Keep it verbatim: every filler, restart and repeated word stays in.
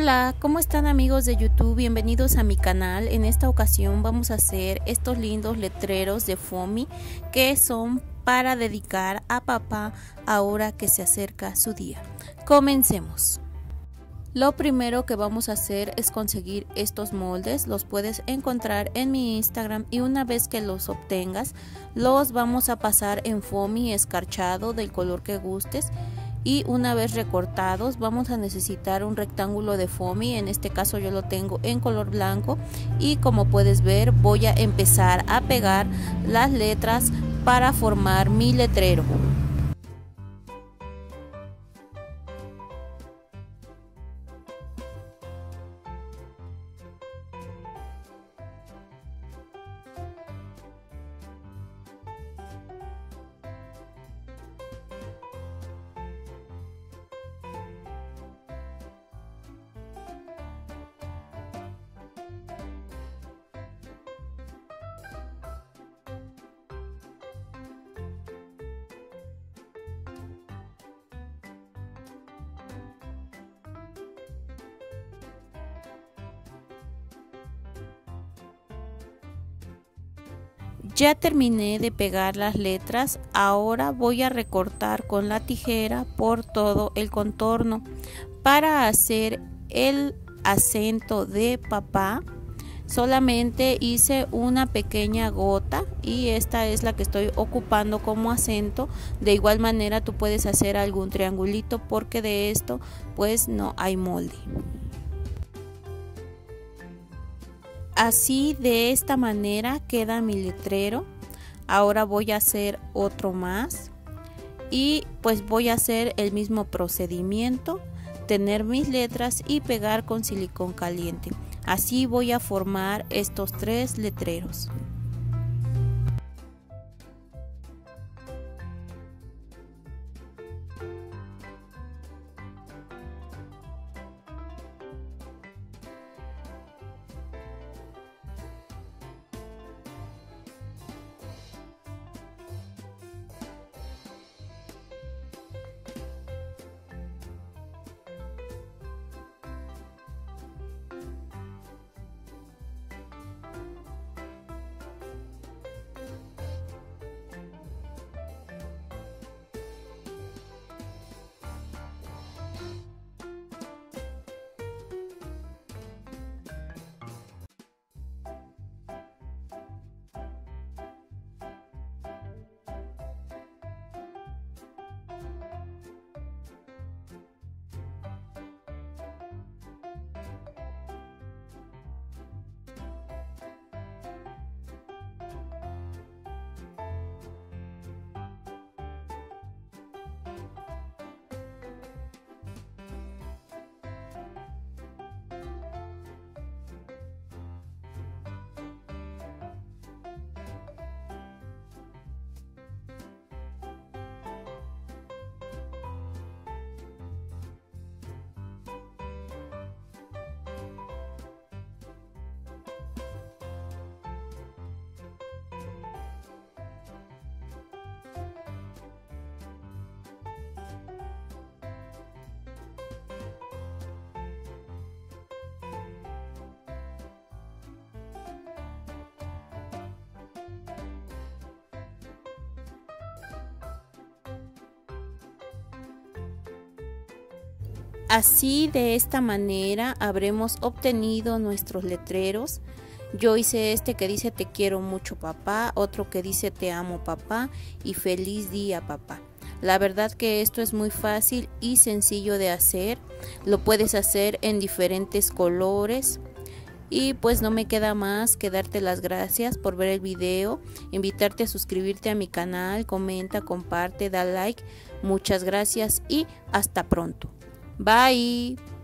Hola, ¿cómo están amigos de YouTube? Bienvenidos a mi canal. En esta ocasión vamos a hacer estos lindos letreros de FOMI que son para dedicar a papá ahora que se acerca su día. Comencemos. Lo primero que vamos a hacer es conseguir estos moldes, los puedes encontrar en mi Instagram y una vez que los obtengas, los vamos a pasar en FOMI escarchado del color que gustes y una vez recortados vamos a necesitar un rectángulo de FOMI, en este caso yo lo tengo en color blanco y como puedes ver voy a empezar a pegar las letras para formar mi letrero. Ya terminé de pegar las letras, ahora voy a recortar con la tijera por todo el contorno para hacer el acento de papá. Solamente hice una pequeña gota y esta es la que estoy ocupando como acento. De igual manera tú puedes hacer algún triangulito porque de esto pues no hay molde. Así de esta manera queda mi letrero. Ahora voy a hacer otro más y pues voy a hacer el mismo procedimiento, tener mis letras y pegar con silicón caliente. Así voy a formar estos tres letreros. Así de esta manera habremos obtenido nuestros letreros. Yo hice este que dice te quiero mucho papá, otro que dice te amo papá y feliz día papá. La verdad que esto es muy fácil y sencillo de hacer, lo puedes hacer en diferentes colores. Y pues no me queda más que darte las gracias por ver el video, invitarte a suscribirte a mi canal, comenta, comparte, da like. Muchas gracias y hasta pronto. Bye.